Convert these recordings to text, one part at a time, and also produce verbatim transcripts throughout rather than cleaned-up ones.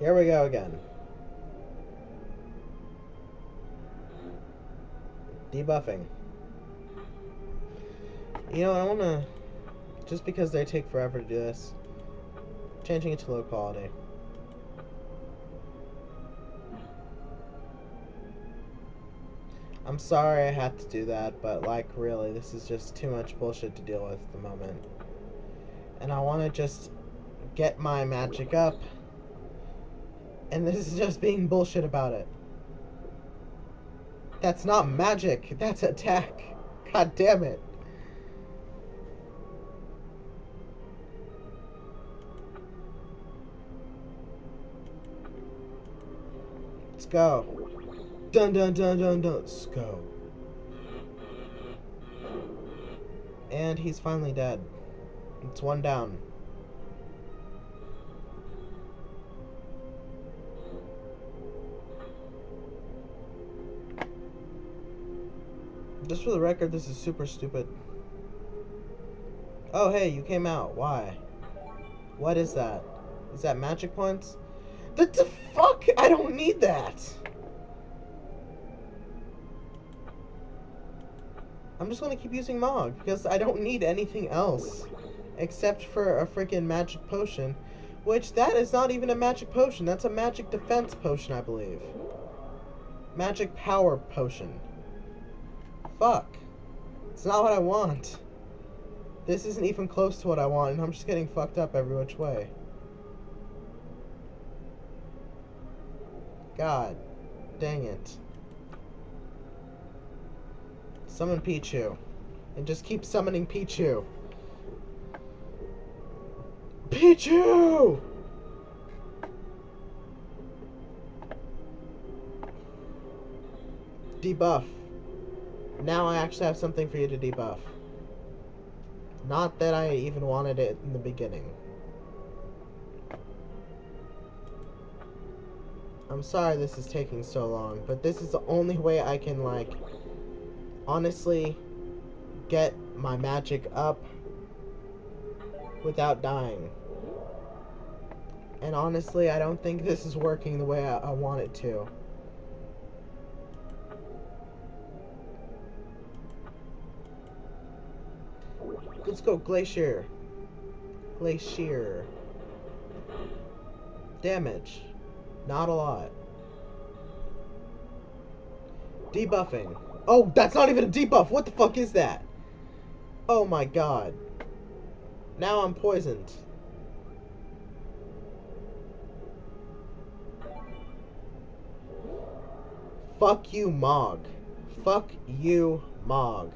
Here we go again. Debuffing. You know, I wanna, just because they take forever to do this, changing it to low quality. I'm sorry I had to do that, but like really, this is just too much bullshit to deal with at the moment. And I want to just get my magic up, and this is just being bullshit about it. That's not magic, that's attack. God damn it. Let's go. Dun dun dun dun dun. Let's go. And he's finally dead. It's one down. Just for the record, this is super stupid. Oh hey, you came out. Why? What is that? Is that magic points? What the fuck? I don't need that. I'm just gonna keep using Mog, because I don't need anything else. Except for a freaking magic potion. Which, that is not even a magic potion, that's a magic defense potion, I believe. Magic power potion. Fuck. It's not what I want. This isn't even close to what I want, and I'm just getting fucked up every which way. God. Dang it. Summon Pichu. And just keep summoning Pichu. Pichu! Debuff. Now I actually have something for you to debuff. Not that I even wanted it in the beginning. I'm sorry this is taking so long, but this is the only way I can, like, honestly get my magic up without dying. And honestly, I don't think this is working the way I, I want it to. Let's go, Glacier. Glacier. Damage. Not a lot. Debuffing. Oh, that's not even a debuff. What the fuck is that? Oh my god. Now I'm poisoned. Fuck you, Mog. Fuck you, Mog.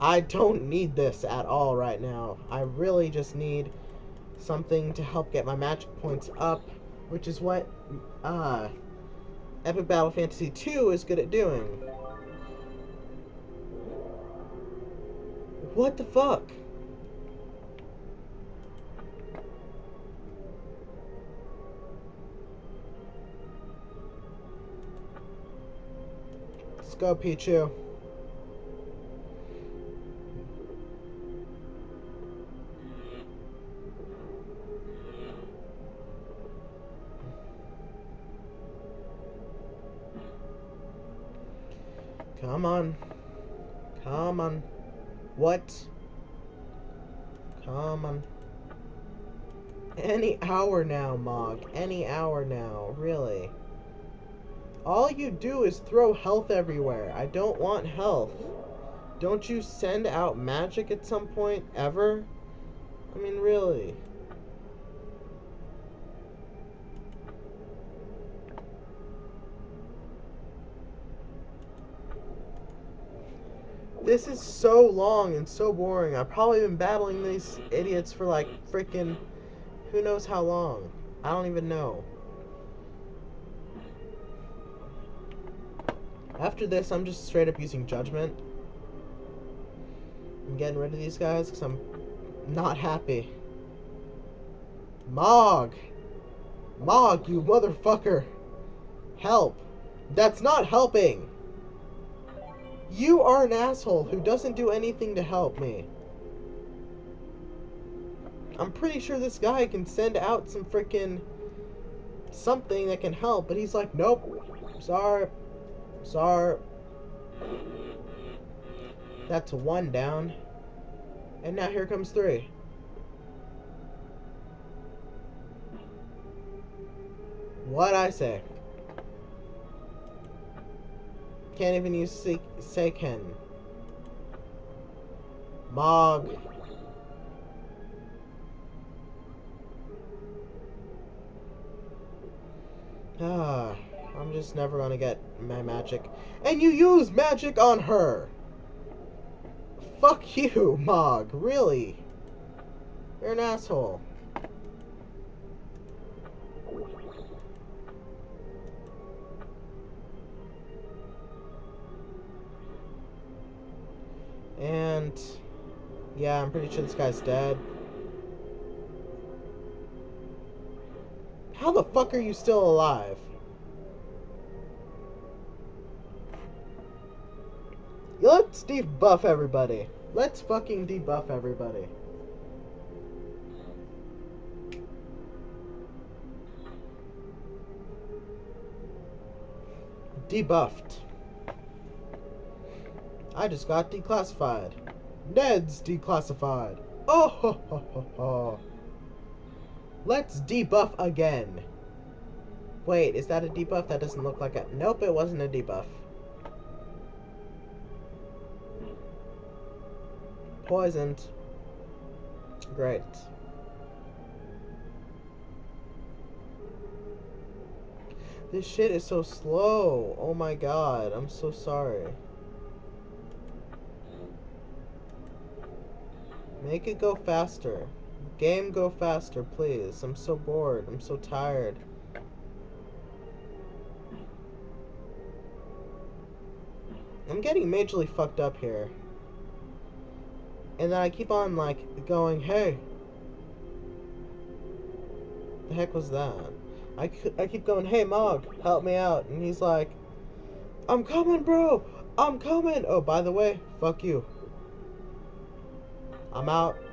I don't need this at all right now. I really just need something to help get my magic points up, which is what uh, Epic Battle Fantasy two is good at doing. What the fuck? Let's go, Pichu. Come on. Come on. What? Come on. Any hour now, Mog. Any hour now. Really. All you do is throw health everywhere. I don't want health. Don't you send out magic at some point? Ever? I mean, really. This is so long and so boring. I've probably been battling these idiots for like freaking who knows how long. I don't even know. After this, I'm just straight up using judgment. I'm getting rid of these guys because I'm not happy. Mog! Mog, you motherfucker! Help! That's not helping! You are an asshole who doesn't do anything to help me. I'm pretty sure this guy can send out some freaking something that can help, but he's like, nope, I'm sorry, I'm sorry. That's one down. And now here comes three. What'd I say? Can't even use Se Seiken. Mog. Ah, I'm just never gonna get my magic. And you use magic on her! Fuck you, Mog. Really? You're an asshole. And... yeah, I'm pretty sure this guy's dead. How the fuck are you still alive? Let's debuff everybody. Let's fucking debuff everybody. Debuffed. I just got declassified. Ned's declassified. Oh ho ho ho ho. Let's debuff again. Wait, is that a debuff? That doesn't look like a... nope, it wasn't a debuff. Poisoned. Great. This shit is so slow. Oh my god, I'm so sorry. Make it go faster. Game, go faster, please. I'm so bored. I'm so tired. I'm getting majorly fucked up here. And then I keep on, like, going, hey. The heck was that? I, I keep going, hey, Mog, help me out. And he's like, I'm coming, bro. I'm coming. Oh, by the way, fuck you. I'm out.